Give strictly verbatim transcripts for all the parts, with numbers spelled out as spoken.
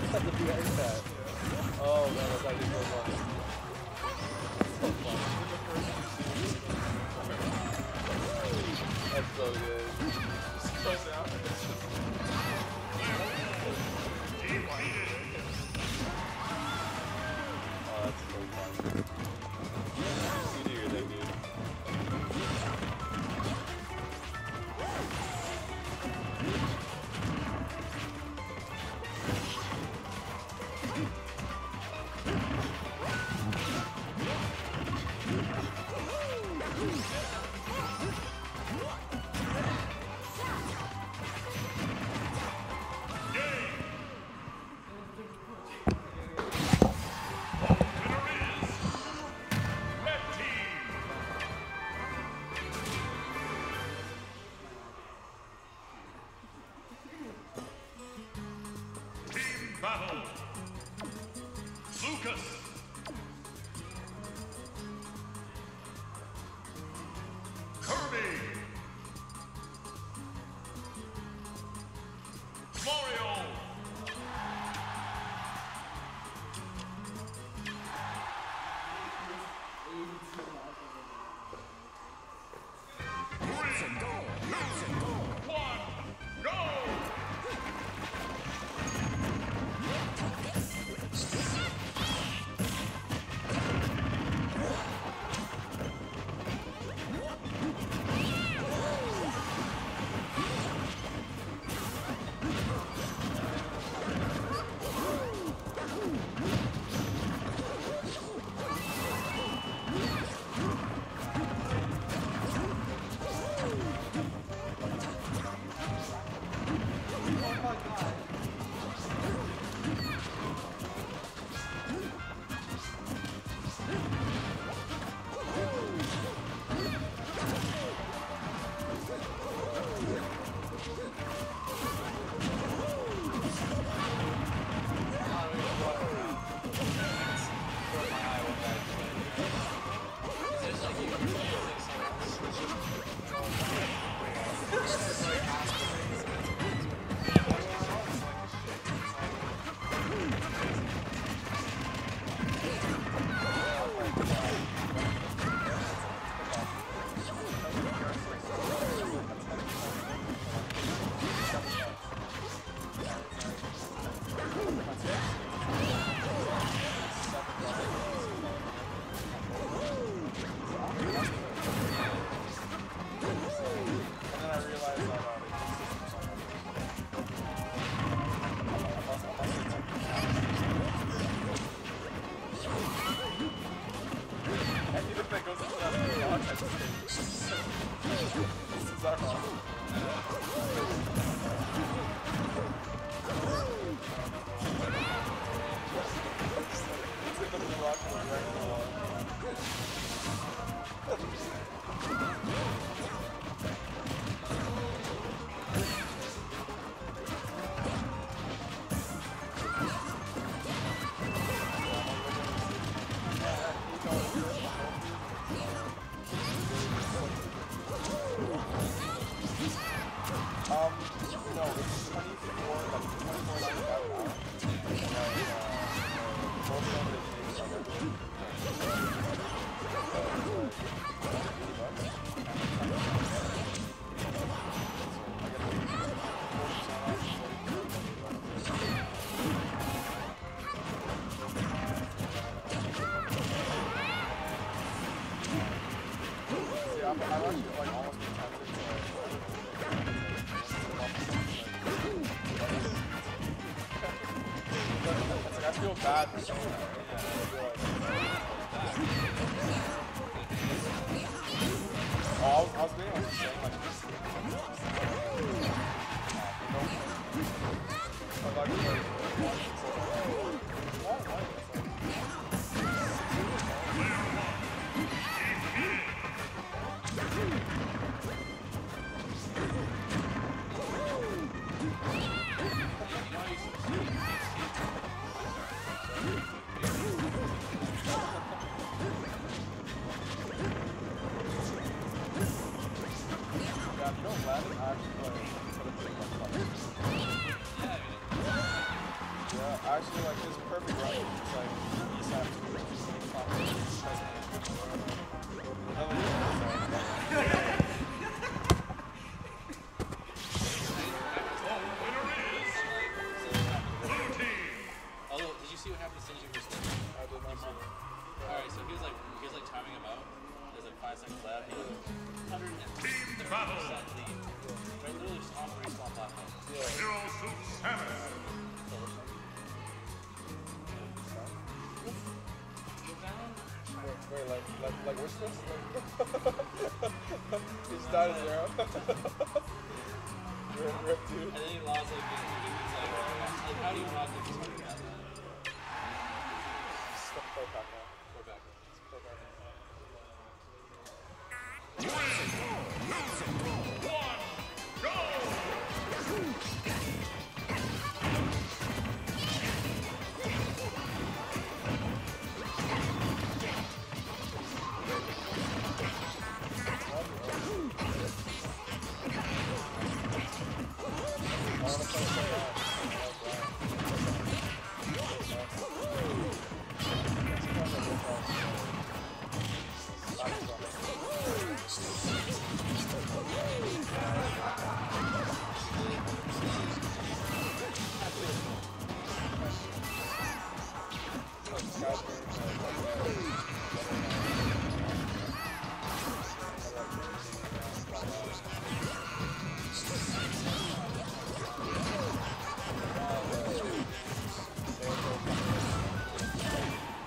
that's not the behind that. Oh, that was actually so fun. So fun. That's so good. Just close it out and it's just... Oh, that's so fun. You do your thing, dude. Bad. Yeah, oh, I was, I was being like saying like this. I you just did? I did not see it. Yeah. Alright, so he was like, he was like timing him out. There's like five seconds left. He was like one hundred thirty percent lead. But literally just on three small platforms. Yeah. Wait, wait, like, like, like, what's this? He's down to zero. Rip, rip, dude. And then he lost, like, he's like, like, how do you not think he's running out? Play back now. Play back now. Play back now.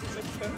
Six